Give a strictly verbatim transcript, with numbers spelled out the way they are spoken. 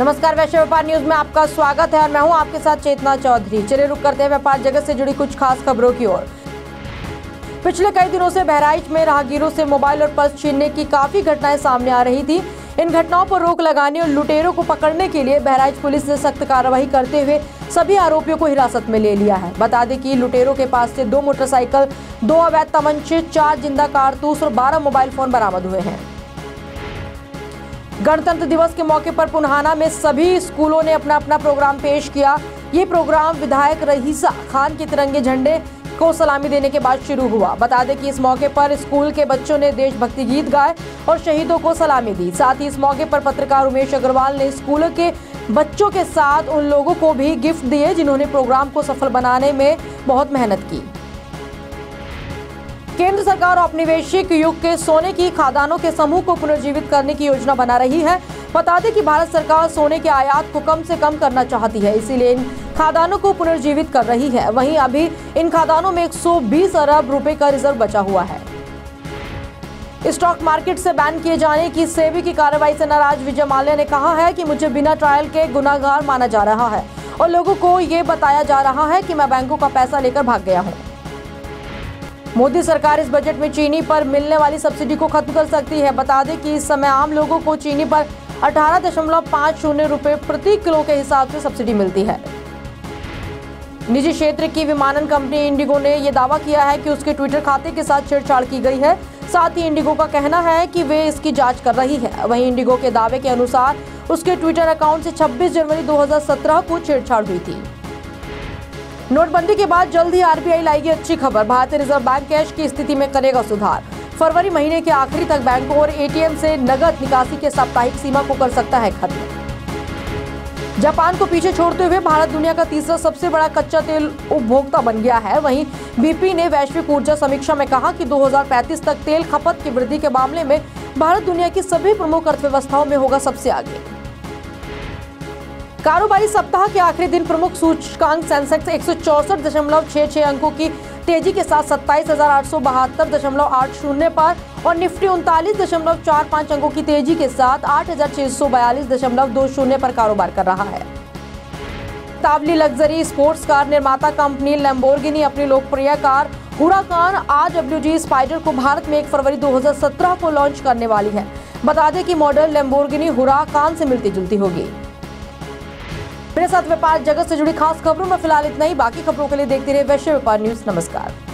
नमस्कार, वैश्य व्यापार न्यूज में आपका स्वागत है और मैं हूं आपके साथ चेतना चौधरी। चलिए रुक करते हैं व्यापार जगत से जुड़ी कुछ खास खबरों की ओर। पिछले कई दिनों से बहराइच में राहगीरों से मोबाइल और पर्स छीनने की काफी घटनाएं सामने आ रही थी। इन घटनाओं पर रोक लगाने और लुटेरों को पकड़ने के लिए बहराइच पुलिस ने सख्त कार्रवाई करते हुए सभी आरोपियों को हिरासत में ले लिया है। बता दें कि लुटेरों के पास से दो मोटरसाइकिल, दो अवैध तमंचे, चार जिंदा कारतूस और बारह मोबाइल फोन बरामद हुए हैं। गणतंत्र दिवस के मौके पर पुनहाना में सभी स्कूलों ने अपना अपना प्रोग्राम पेश किया। ये प्रोग्राम विधायक रईसा खान के तिरंगे झंडे को सलामी देने के बाद शुरू हुआ। बता दें कि इस मौके पर स्कूल के बच्चों ने देशभक्ति गीत गाए और शहीदों को सलामी दी। साथ ही इस मौके पर पत्रकार उमेश अग्रवाल ने स्कूल के बच्चों के साथ उन लोगों को भी गिफ्ट दिए जिन्होंने प्रोग्राम को सफल बनाने में बहुत मेहनत की। केंद्र सरकार औपनिवेशिक युग के सोने की खादानों के समूह को पुनर्जीवित करने की योजना बना रही है। बता दें कि भारत सरकार सोने के आयात को कम से कम करना चाहती है, इसीलिए इन खादानों को पुनर्जीवित कर रही है। वहीं अभी इन खादानों में एक सौ बीस अरब रुपए का रिजर्व बचा हुआ है। स्टॉक मार्केट से बैन किए जाने की सेबी की कार्रवाई से नाराज विजय माल्या ने कहा है कि मुझे बिना ट्रायल के गुनाहगार माना जा रहा है और लोगों को ये बताया जा रहा है कि मैं बैंकों का पैसा लेकर भाग गया हूँ। मोदी सरकार इस बजट में चीनी पर मिलने वाली सब्सिडी को खत्म कर सकती है। बता दें कि इस समय आम लोगों को चीनी पर अठारह दशमलव पाँच शून्य रुपये प्रति किलो के हिसाब से सब्सिडी मिलती है। निजी क्षेत्र की विमानन कंपनी इंडिगो ने यह दावा किया है कि उसके ट्विटर खाते के साथ छेड़छाड़ की गई है। साथ ही इंडिगो का कहना है कि वे इसकी जाँच कर रही है। वहीं इंडिगो के दावे के अनुसार उसके ट्विटर अकाउंट से छब्बीस जनवरी दो हजार सत्रह को छेड़छाड़ हुई थी। नोटबंदी के बाद जल्द ही आरबीआई लाएगी अच्छी खबर। भारतीय रिजर्व बैंक कैश की स्थिति में करेगा सुधार। फरवरी महीने के आखिरी तक बैंकों और एटीएम से नगद निकासी के साप्ताहिक सीमा को कर सकता है खत्म। जापान को पीछे छोड़ते हुए भारत दुनिया का तीसरा सबसे बड़ा कच्चा तेल उपभोक्ता बन गया है। वहीं बीपी ने वैश्विक ऊर्जा समीक्षा में कहा कि दो हजार पैंतीस तक तेल खपत की वृद्धि के मामले में भारत दुनिया की सभी प्रमुख अर्थव्यवस्थाओं में होगा सबसे आगे। कारोबारी सप्ताह के आखिरी दिन प्रमुख सूचकांक सेंसेक्स एक सौ चौसठ दशमलव छः छः अंकों की तेजी के साथ सत्ताईस हजार आठ सौ बहत्तर दशमलव आठ शून्य पर और निफ्टी उनतालीस दशमलव चार पाँच अंकों की तेजी के साथ आठ हजार छः सौ बयालीस दशमलव दो शून्य पर कारोबार कर रहा है। तावली लग्जरी स्पोर्ट्स कार निर्माता कंपनी लेम्बोर्गिनी अपनी लोकप्रिय कार हुराकान आरबीआई स्पाइडर को भारत में एक फरवरी दो हजार सत्रह को लॉन्च करने वाली है। बता दें कि मॉडल लेम्बोर्गिनी हुराकान से मिलती जुलती होगी। मेरे साथ व्यापार जगत से जुड़ी खास खबरों में फिलहाल इतना ही। बाकी खबरों के लिए देखते रहिए वैश्य व्यापार न्यूज। नमस्कार।